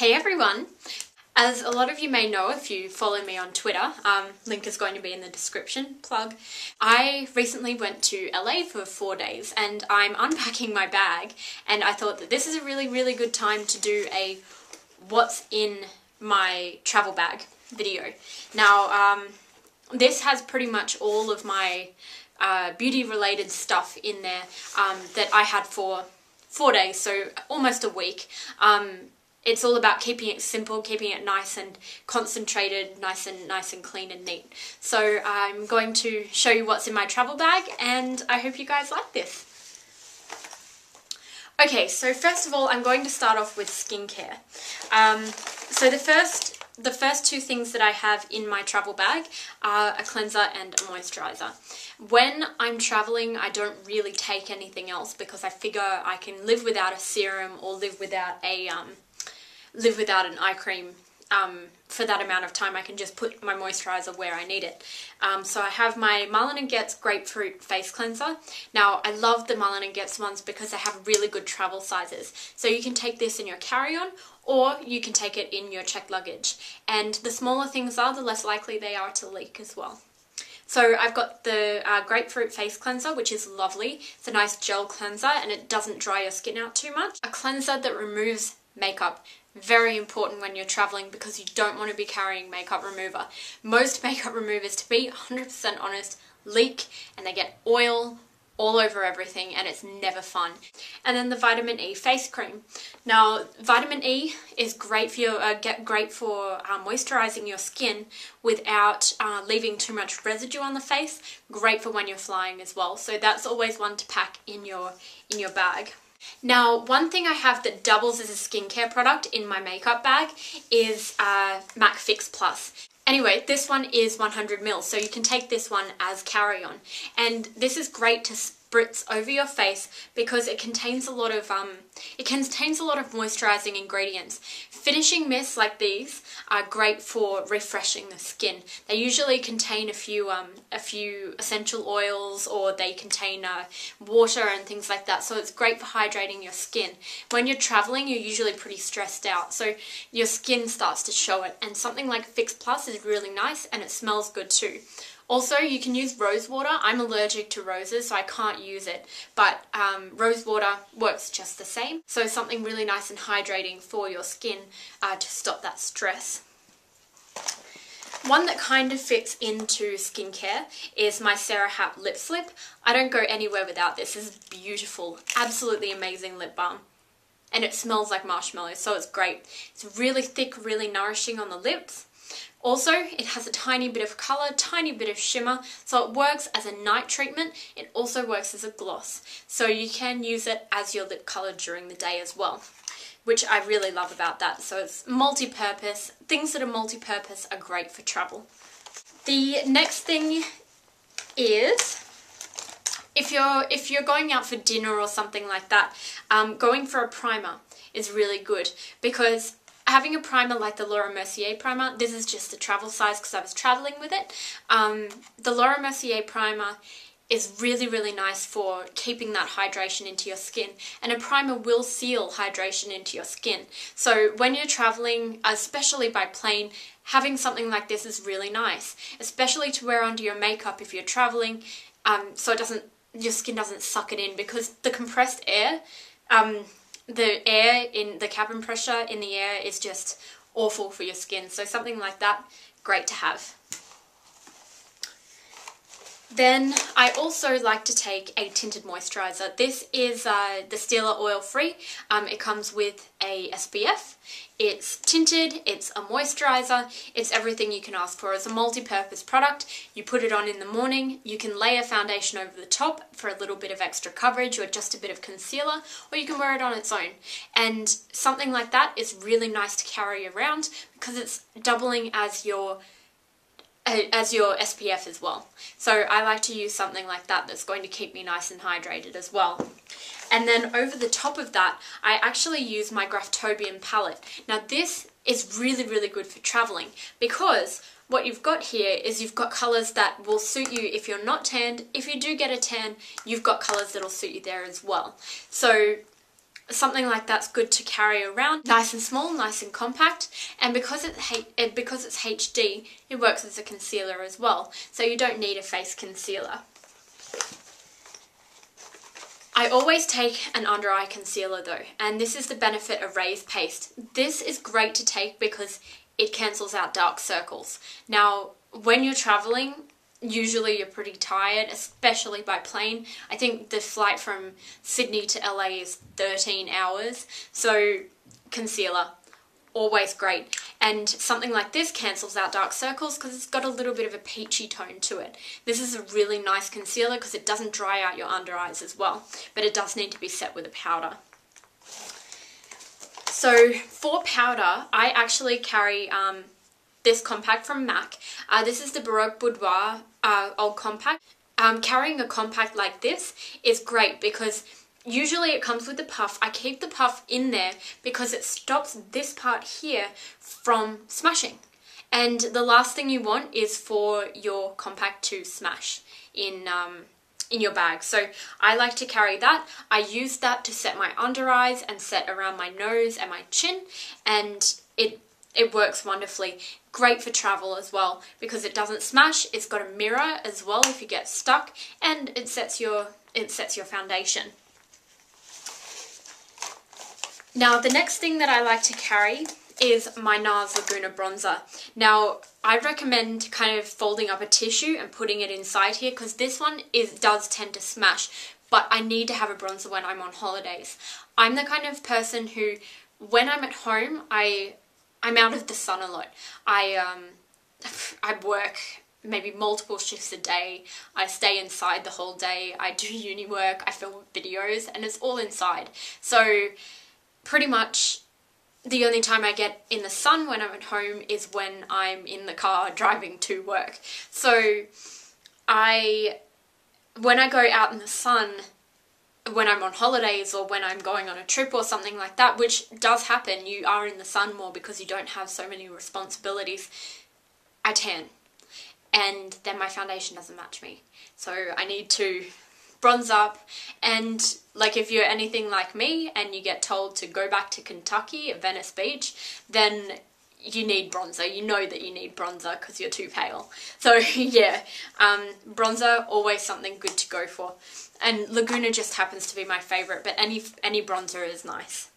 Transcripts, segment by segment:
Hey everyone! As a lot of you may know if you follow me on Twitter, link is going to be in the description, plug, I recently went to LA for 4 days and I'm unpacking my bag and I thought that this is a really good time to do a what's in my travel bag video. Now this has pretty much all of my beauty related stuff in there that I had for 4 days, so almost a week. It's all about keeping it simple, keeping it nice and concentrated, nice and clean and neat. So I'm going to show you what's in my travel bag and I hope you guys like this. Okay, so first of all I'm going to start off with skincare. So the first two things that I have in my travel bag are a cleanser and a moisturizer. When I'm traveling, I don't really take anything else because I figure I can live without a serum or live without an eye cream for that amount of time. I can just put my moisturizer where I need it. So I have my Malin and Goetz Grapefruit Face Cleanser. Now I love the Malin and Goetz ones because they have really good travel sizes. So you can take this in your carry-on or you can take it in your checked luggage. And the smaller things are, the less likely they are to leak as well. So I've got the Grapefruit Face Cleanser, which is lovely. It's a nice gel cleanser and it doesn't dry your skin out too much. A cleanser that removes makeup. Very important when you're traveling because you don't want to be carrying makeup remover. Most makeup removers, to be 100% honest, leak and they get oil all over everything and it's never fun. And then the vitamin E face cream. Now vitamin E is great for your, moisturizing your skin without leaving too much residue on the face. Great for when you're flying as well. So that's always one to pack in your bag. Now, one thing I have that doubles as a skincare product in my makeup bag is MAC Fix Plus. Anyway, this one is 100ml, so you can take this one as carry-on. And this is great to spritz over your face because it contains a lot of moisturizing ingredients. Finishing mists like these are great for refreshing the skin. They usually contain a few essential oils or they contain water and things like that. So it's great for hydrating your skin. When you're traveling, you're usually pretty stressed out, so your skin starts to show it. And something like Fix Plus is really nice and it smells good too. Also, you can use rose water. I'm allergic to roses, so I can't use it, but rose water works just the same. So something really nice and hydrating for your skin to stop that stress. One that kind of fits into skincare is my Sara Happ Lip Slip. I don't go anywhere without this. This is beautiful, absolutely amazing lip balm. And it smells like marshmallows, so it's great. It's really thick, really nourishing on the lips. Also, it has a tiny bit of colour, tiny bit of shimmer, so it works as a night treatment. It also works as a gloss, so you can use it as your lip colour during the day as well, which I really love about that. So it's multi-purpose. Things that are multi-purpose are great for travel. The next thing is, if you're going out for dinner or something like that, going for a primer is really good because having a primer like the Laura Mercier primer, this is just the travel size because I was traveling with it. The Laura Mercier primer is really nice for keeping that hydration into your skin, and a primer will seal hydration into your skin. So when you're traveling, especially by plane, having something like this is really nice, especially to wear under your makeup if you're traveling, so it doesn't, your skin doesn't suck it in, because the compressed air, the air in the cabin pressure in the air is just awful for your skin. So something like that, great to have. Then I also like to take a tinted moisturiser. This is the Stila Oil Free. It comes with a SPF. It's tinted, it's a moisturiser, it's everything you can ask for. It's a multi-purpose product. You put it on in the morning, you can layer foundation over the top for a little bit of extra coverage or just a bit of concealer, or you can wear it on its own. And something like that is really nice to carry around because it's doubling as your SPF as well. So I like to use something like that that's going to keep me nice and hydrated as well. And then over the top of that, I actually use my Graftobian palette. Now this is really good for traveling because what you've got here is you've got colours that will suit you if you're not tanned. If you do get a tan, you've got colours that'll suit you there as well. So something like that's good to carry around, nice and small, nice and compact, and because it's HD, it works as a concealer as well, so you don't need a face concealer. I always take an under eye concealer though, and this is the Benefit Erase Paste. This is great to take because it cancels out dark circles. Now, when you're traveling, usually you're pretty tired, especially by plane. I think the flight from Sydney to LA is 13 hours, so concealer, always great. And something like this cancels out dark circles because it's got a little bit of a peachy tone to it. This is a really nice concealer because it doesn't dry out your under eyes as well, but it does need to be set with a powder. So for powder, I actually carry this compact from MAC. This is the Baroque Boudoir Old Compact. Carrying a compact like this is great because usually it comes with the puff. I keep the puff in there because it stops this part here from smashing. And the last thing you want is for your compact to smash in your bag. So I like to carry that. I use that to set my under eyes and set around my nose and my chin, and it works wonderfully. Great for travel as well because it doesn't smash. It's got a mirror as well if you get stuck, and it sets your foundation. Now the next thing that I like to carry is my NARS Laguna bronzer. Now I recommend kind of folding up a tissue and putting it inside here because this one does tend to smash, but I need to have a bronzer when I'm on holidays. I'm the kind of person who, when I'm at home, I'm out of the sun a lot. I work maybe multiple shifts a day. I stay inside the whole day. I do uni work, I film videos, and it's all inside. So pretty much the only time I get in the sun when I'm at home is when I'm in the car driving to work. So when I go out in the sun, when I'm on holidays or when I'm going on a trip or something like that, which does happen, you are in the sun more because you don't have so many responsibilities, I tan. And then my foundation doesn't match me. So I need to bronze up, and like if you're anything like me and you get told to go back to Kentucky at Venice Beach, then you need bronzer. You know that you need bronzer because you're too pale. So yeah, bronzer, always something good to go for. And Laguna just happens to be my favourite, but any bronzer is nice.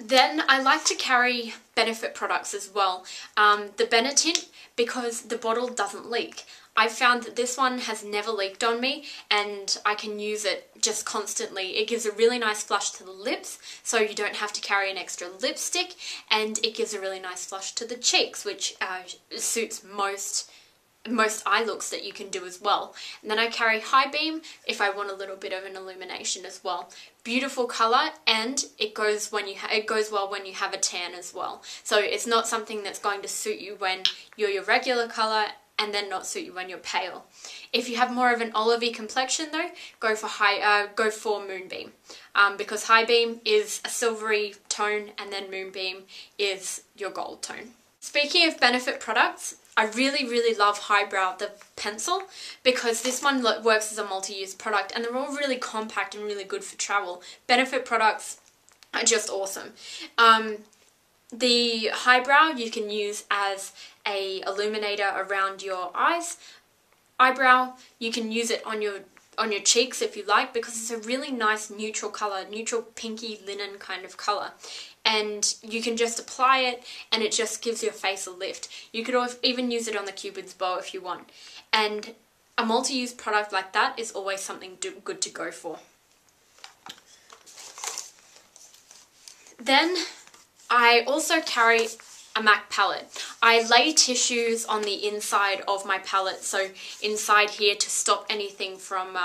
Then I like to carry Benefit products as well. The Benetint, because the bottle doesn't leak. I've found that this one has never leaked on me and I can use it just constantly. It gives a really nice flush to the lips, so you don't have to carry an extra lipstick, and it gives a really nice flush to the cheeks, which suits most eye looks that you can do as well. And then I carry High Beam if I want a little bit of an illumination as well. Beautiful colour, and it goes well when you have a tan as well. So it's not something that's going to suit you when you're your regular colour and then not suit you when you're pale. If you have more of an olivey complexion though, go for Moonbeam, because High Beam is a silvery tone and then Moonbeam is your gold tone. Speaking of Benefit products, I really love Highbrow, the pencil, because this one works as a multi-use product and they're all really compact and really good for travel. Benefit products are just awesome. The Highbrow you can use as a illuminator around your eyes. Eyebrow, you can use it on your cheeks if you like, because it's a really nice neutral colour, neutral pinky linen kind of colour. And you can just apply it and it just gives your face a lift. You could even use it on the Cupid's bow if you want. And a multi-use product like that is always something good to go for. Then I also carry a MAC palette. I lay tissues on the inside of my palette, so inside here, to stop anything from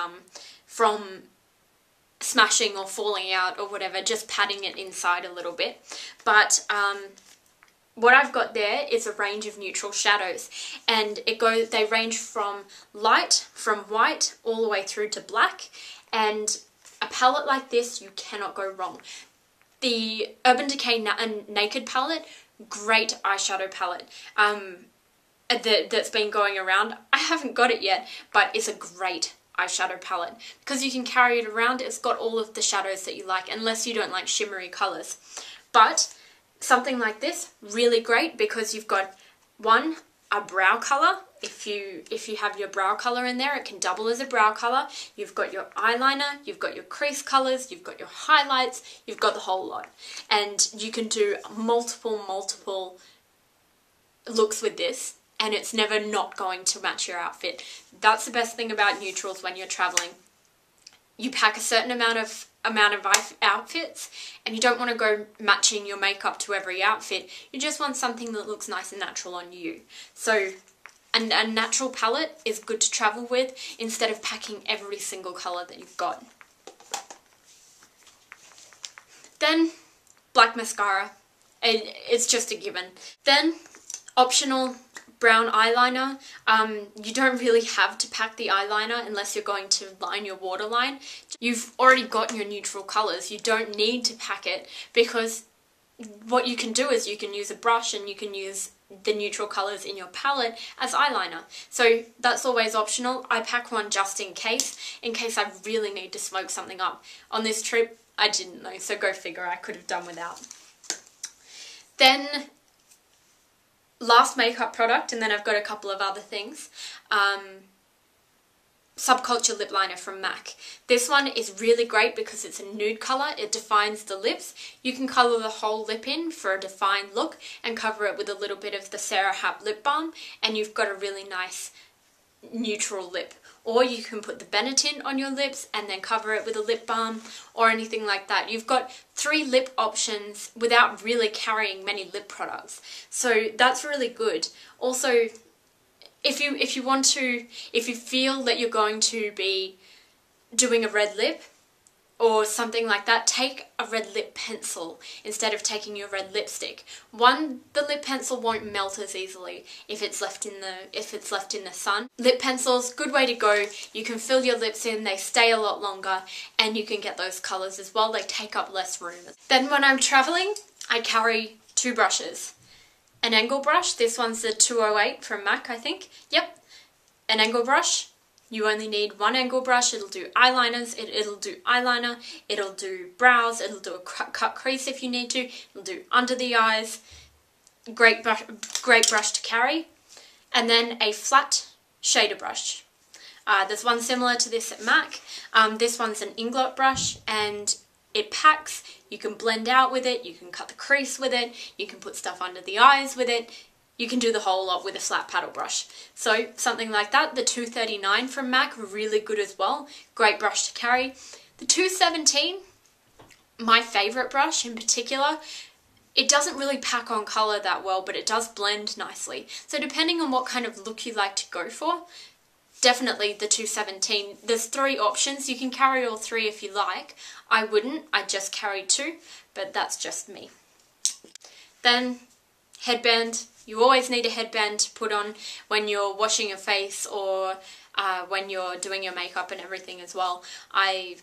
smashing or falling out or whatever, just patting it inside a little bit. But what I've got there is a range of neutral shadows, and they range from light, from white, all the way through to black, and a palette like this, you cannot go wrong. The Urban Decay Naked palette, great eyeshadow palette that's been going around. I haven't got it yet, but it's a great eyeshadow palette, because you can carry it around. It's got all of the shadows that you like, unless you don't like shimmery colors. But something like this, really great, because you've got one, a brow color. If you have your brow color in there, it can double as a brow color. You've got your eyeliner, you've got your crease colors, you've got your highlights, you've got the whole lot. And you can do multiple looks with this, and it's never not going to match your outfit. That's the best thing about neutrals when you're traveling. You pack a certain amount of outfits, and you don't want to go matching your makeup to every outfit. You just want something that looks nice and natural on you. So a natural palette is good to travel with, instead of packing every single colour that you've got. Then, black mascara. It's just a given. Then, optional brown eyeliner. You don't really have to pack the eyeliner unless you're going to line your waterline. You've already got your neutral colours. You don't need to pack it, because what you can do is you can use a brush and you can use the neutral colours in your palette as eyeliner. So that's always optional. I pack one just in case I really need to smoke something up. On this trip, I didn't know, so go figure, I could have done without. Then, last makeup product, and then I've got a couple of other things. Subculture Lip Liner from MAC. This one is really great because it's a nude colour, it defines the lips. You can colour the whole lip in for a defined look and cover it with a little bit of the Sara Happ Lip Balm, and you've got a really nice neutral lip. Or you can put the Benetint on your lips and then cover it with a lip balm or anything like that. You've got 3 lip options without really carrying many lip products. So that's really good. Also, if you feel that you're going to be doing a red lip or something like that, take a red lip pencil instead of taking your red lipstick. One, the lip pencil won't melt as easily if it's left in the sun. Lip pencils, good way to go. You can fill your lips in, they stay a lot longer, and you can get those colours as well. They take up less room. Then when I'm travelling, I carry 2 brushes. An angle brush, this one's the 208 from MAC, I think. Yep, an angle brush. You only need one angle brush. It'll do eyeliners, it'll do eyeliner, it'll do brows, it'll do a cut crease if you need to, it'll do under the eyes. Great brush to carry. And then a flat shader brush. There's one similar to this at MAC. This one's an Inglot brush, and it packs. You can blend out with it, you can cut the crease with it, you can put stuff under the eyes with it, you can do the whole lot with a flat paddle brush. So something like that. The 239 from MAC, really good as well, great brush to carry. The 217, my favourite brush in particular. It doesn't really pack on colour that well, but it does blend nicely. So depending on what kind of look you like to go for, definitely the 217. There's 3 options. You can carry all 3 if you like. I wouldn't. I just carry 2, but that's just me. Then headband. You always need a headband to put on when you're washing your face or when you're doing your makeup and everything as well. I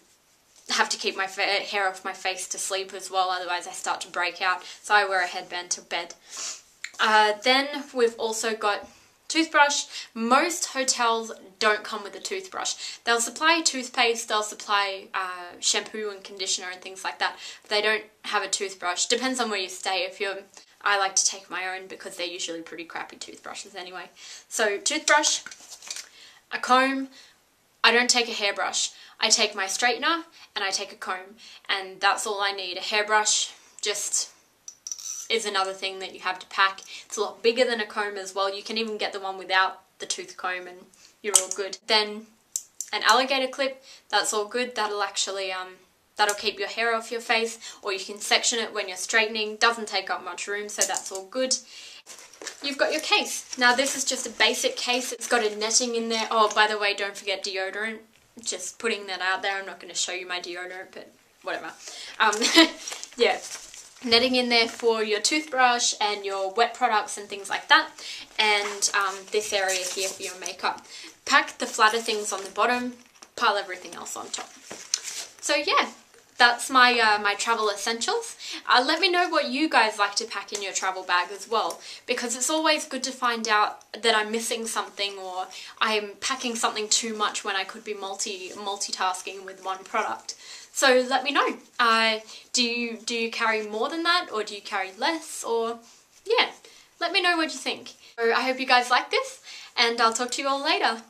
have to keep my hair off my face to sleep as well, otherwise I start to break out. So I wear a headband to bed. Then we've also got toothbrush. Most hotels don't come with a toothbrush. They'll supply toothpaste, they'll supply shampoo and conditioner and things like that. But they don't have a toothbrush. Depends on where you stay. I like to take my own because they're usually pretty crappy toothbrushes anyway. So toothbrush, a comb. I don't take a hairbrush. I take my straightener and I take a comb, and that's all I need. A hairbrush just is another thing that you have to pack. It's a lot bigger than a comb as well. You can even get the one without the tooth comb and you're all good. Then an alligator clip, that's all good. That'll actually, that'll keep your hair off your face, or you can section it when you're straightening. Doesn't take up much room, so that's all good. You've got your case. Now this is just a basic case. It's got a netting in there. Oh, by the way, don't forget deodorant. Just putting that out there. I'm not going to show you my deodorant, but whatever. Yeah. Netting in there for your toothbrush and your wet products and things like that, and this area here for your makeup. Pack the flatter things on the bottom, pile everything else on top. So yeah, that's my my travel essentials. Let me know what you guys like to pack in your travel bag as well, because it's always good to find out that I'm missing something or I'm packing something too much when I could be multitasking with one product. So let me know. Do you carry more than that, or do you carry less? Or yeah, let me know what you think. So I hope you guys like this, and I'll talk to you all later.